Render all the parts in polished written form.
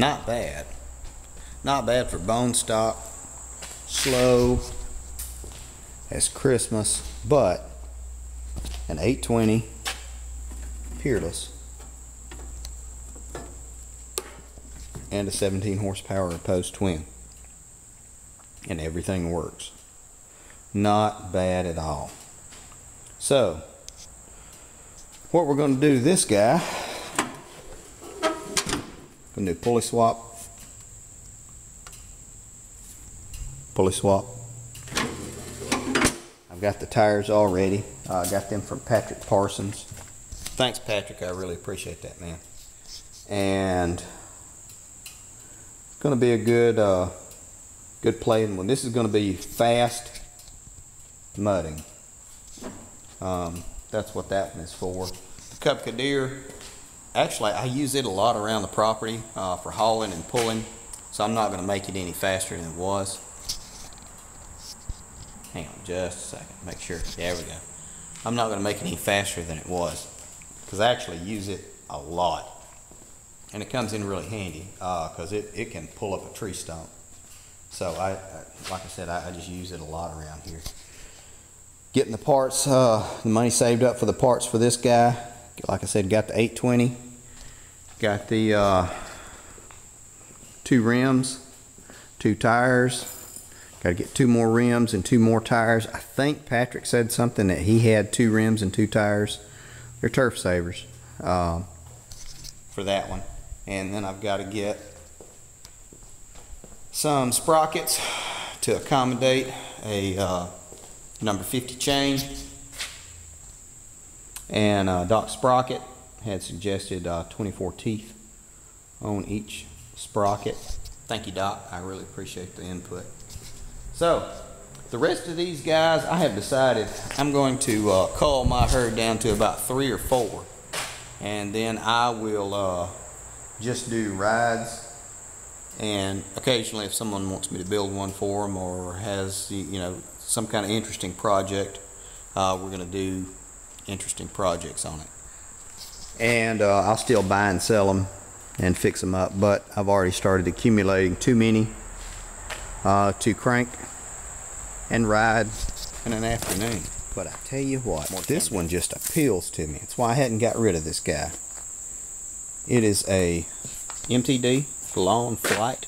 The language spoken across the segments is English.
Not bad. Not bad for bone stock. Slow as Christmas, but an 820 Peerless and a 17 horsepower opposed twin, and everything works. Not bad at all. So what we're going to do, this guy, going to do pulley swap, pulley swap. I've got the tires already. I got them from Patrick Parsons. Thanks, Patrick. I really appreciate that, man. And it's going to be a good good playing one. This is going to be fast mudding. That's what that one is for. The Cub Cadet, actually, I use it a lot around the property for hauling and pulling, so I'm not going to make it any faster than it was. Hang on just a second, make sure, there we go. I'm not gonna make it any faster than it was, because I actually use it a lot. And it comes in really handy, because it can pull up a tree stump. So like I said, I just use it a lot around here. Getting the parts, the money saved up for the parts for this guy. Like I said, got the 820, got the 2 rims, 2 tires, got to get 2 more rims and 2 more tires. I think Patrick said something that he had 2 rims and 2 tires. They're turf savers for that one. And then I've got to get some sprockets to accommodate a number 50 chain. And Doc Sprocket had suggested 24 teeth on each sprocket. Thank you, Doc. I really appreciate the input. So, the rest of these guys, I have decided I'm going to cull my herd down to about 3 or 4. And then I will just do rides. And occasionally, if someone wants me to build one for them or has, you know, some kind of interesting project, we're going to do interesting projects on it. And I'll still buy and sell them and fix them up, but I've already started accumulating too many to crank and ride in an afternoon. But I tell you what, this one just appeals to me. That's why I hadn't got rid of this guy. It is a MTD long flight,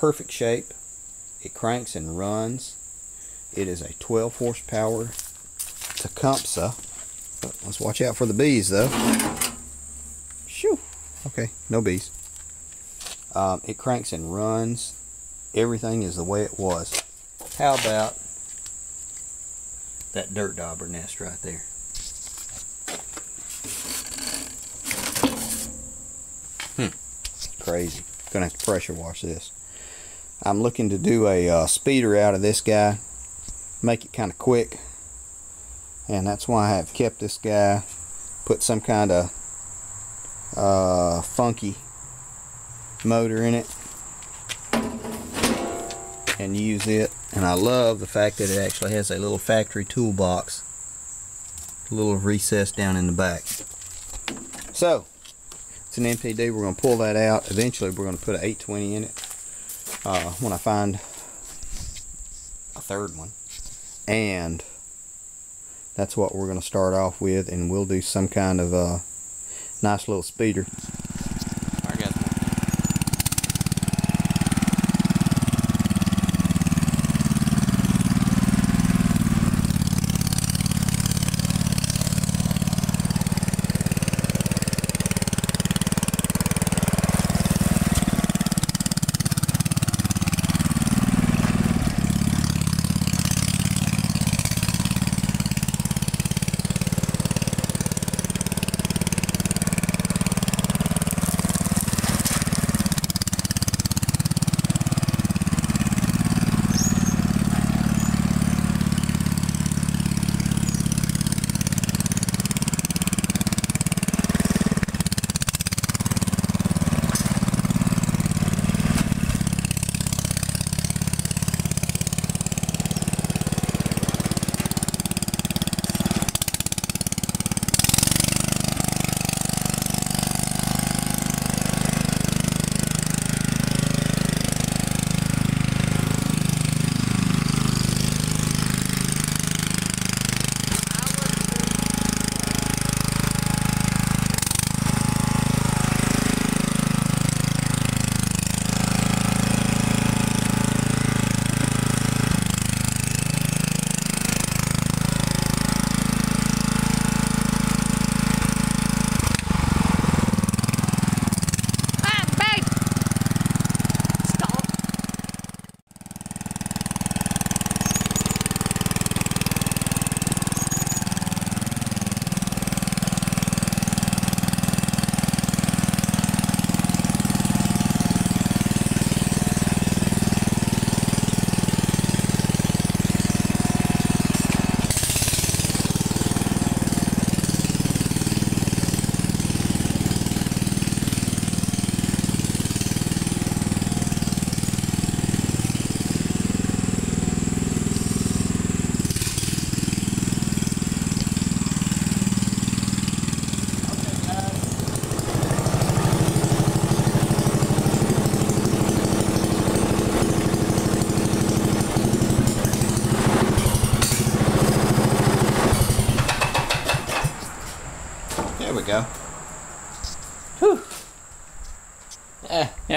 perfect shape. It cranks and runs. It is a 12 horsepower Tecumseh. Let's watch out for the bees though. Shoo. Okay, no bees. It cranks and runs. Everything is the way it was. How about that dirt dauber nest right there? Crazy. Gonna have to pressure wash this. I'm looking to do a speeder out of this guy, make it kind of quick, and that's why I have kept this guy. Put some kind of funky motor in it and use it. And I love the fact that it actually has a little factory toolbox, a little recess down in the back. So it's an MTD. We're going to pull that out. Eventually we're going to put an 820 in it when I find a third one, and that's what we're going to start off with. And we'll do some kind of a nice little speeder.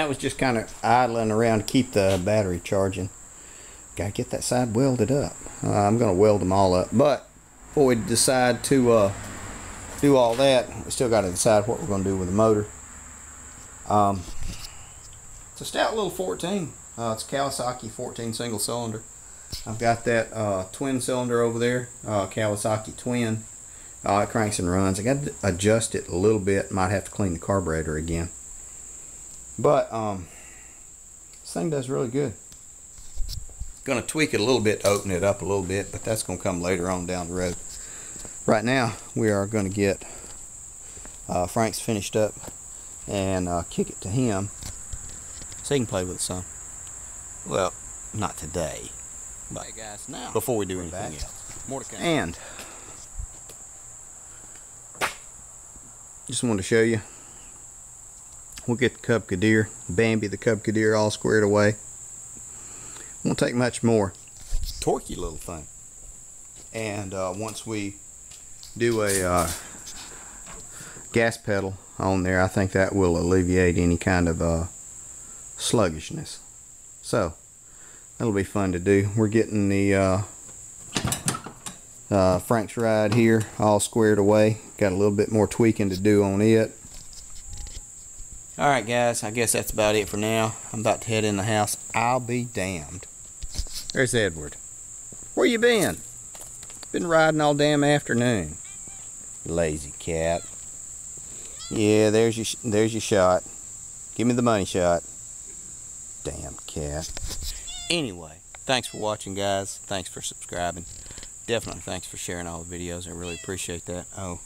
That was just kind of idling around to keep the battery charging. Gotta get that side welded up. I'm gonna weld them all up, but before we decide to do all that, we still got to decide what we're gonna do with the motor. It's a stout little 14. It's a Kawasaki 14 single cylinder. I've got that twin cylinder over there, Kawasaki twin. It cranks and runs. I got to adjust it a little bit. Might have to clean the carburetor again. But this thing does really good. Going to tweak it a little bit to open it up a little bit, but that's going to come later on down the road. Right now, we are going to get Frank's finished up and kick it to him so he can play with it some. Well, not today, but hey guys, now before we do anything else. More to come. And just wanted to show you, we'll get the Cub Cadet, Bambi the Cub Cadet all squared away. Won't take much more. Torquey little thing. And once we do a gas pedal on there, I think that will alleviate any kind of sluggishness. So that'll be fun to do. We're getting the Frank's ride here all squared away. Got a little bit more tweaking to do on it. Alright guys, I guess that's about it for now. I'm about to head in the house. I'll be damned. There's Edward. Where you been? Been riding all damn afternoon. Lazy cat. Yeah, there's your shot. Give me the money shot. Damn cat. Anyway, thanks for watching guys. Thanks for subscribing. Definitely thanks for sharing all the videos. I really appreciate that. Oh,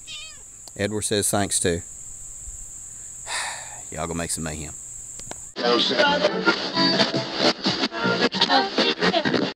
Edward says thanks too. Y'all gonna make some mayhem.